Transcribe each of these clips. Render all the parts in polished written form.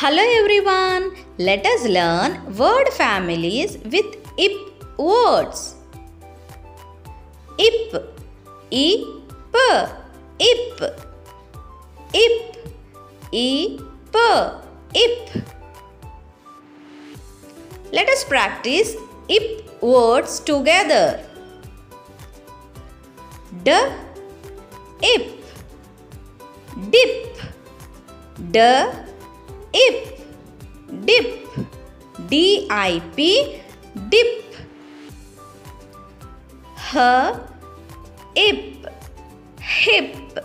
Hello everyone, let us learn word families with ip words. Ip, ip, ip, ip, ip, ip. Let us practice ip words together. D, ip, dip, d, ip, dip, D-I-P, dip. H, ip, hip,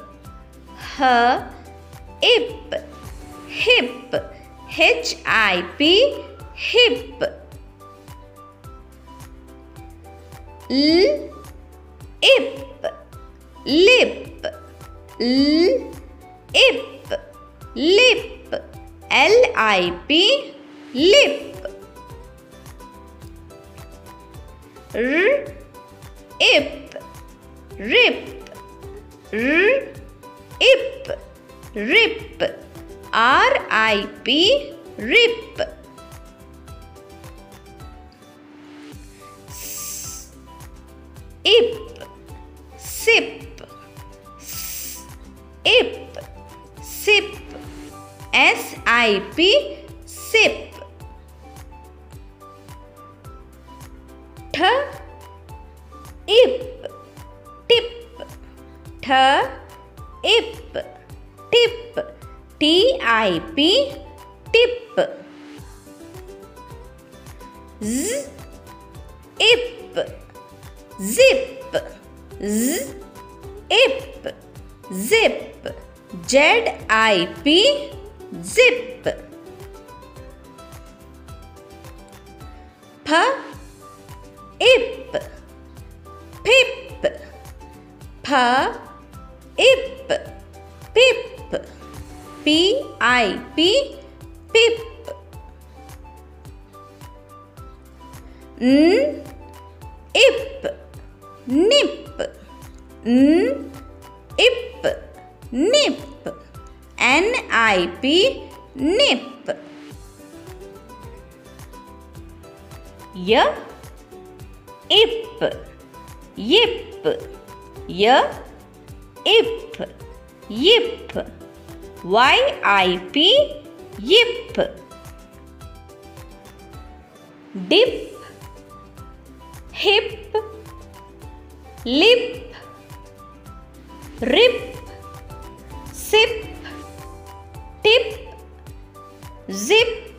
h, ip, hip, H-I-P, hip. L, ip, lip, l, ip, lip, L-I-P, lip. R, ip, rip, r, ip, rip, R-I-P, rip. S, ip, sip, s, ip, sip, S-I-P, sip. Th, ip, tip, th, ip, tip, T-I-P, tip. Z, ip, zip, z, ip, zip, Z-I-P, zip. P, ip, pip, p, ip, pip, P-I-P, pip. N, ip, nip, n, ip, nip, N-I-P, nip. Y, ip, yip, y, ip, yip, Y-I-P, yip. Dip, hip, lip, rip, sip, tip, zip,